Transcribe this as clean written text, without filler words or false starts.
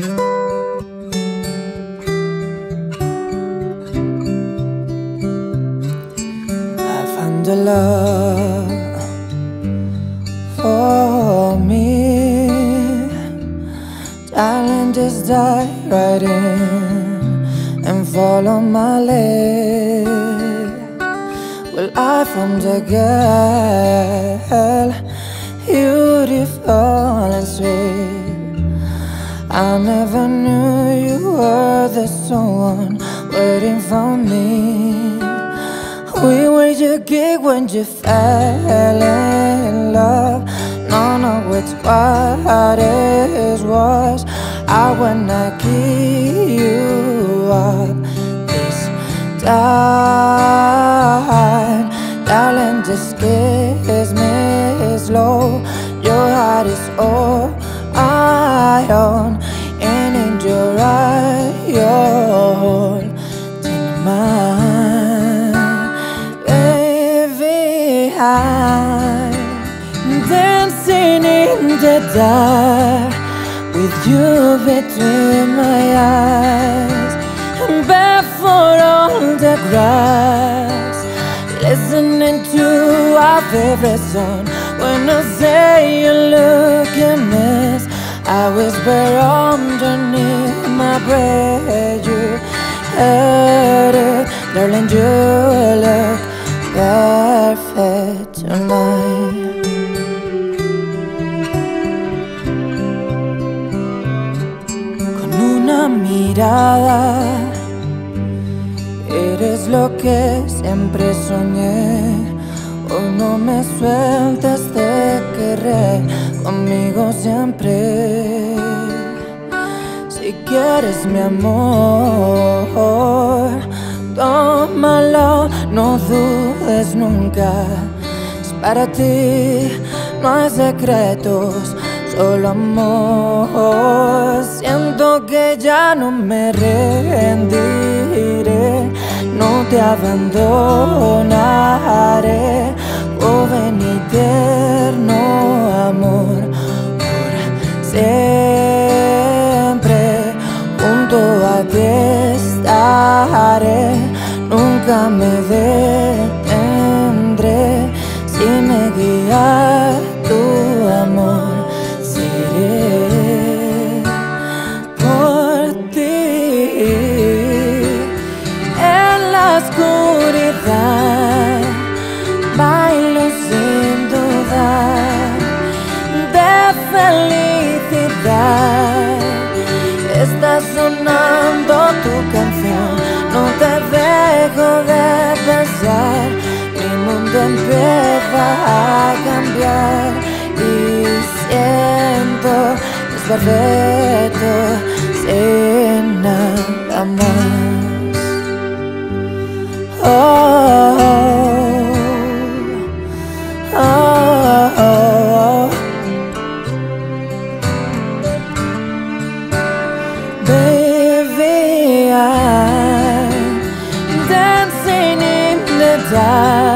I found a love for me, darling, just dive right in and follow my lead. Well, I found a girl, beautiful and sweet. I never knew you were the someone waiting for me. We were your gig when you fell in love. None of it's what it was. I would not give you up this time. Darling, just kiss me slow. Your heart is all I own, and in your right, you're holding mine. Baby, I'm dancing in the dark with you between my eyes. I'm back for all the grass, listening to our favorite song. When I say you look a mess, I whisper underneath my breath, you heard it, darling, you look perfect tonight. Con una mirada, eres lo que siempre soñé. Hoy no me sueltas de querer, conmigo siempre. Si quieres mi amor, tómalo, no dudes nunca. Es para ti, no hay secretos, solo amor. Siento que ya no me rendiré, no te abandonaré. Joven eterno amor, por siempre junto a ti estaré. Nunca me detendré, si me guía tu amor, seguiré por ti en la oscuridad. Bailo sin dudar de felicidad. Está sonando tu canción, no te dejo de pensar. Mi mundo empieza a cambiar y siento que es perfecto sin nada más. Oh, yeah.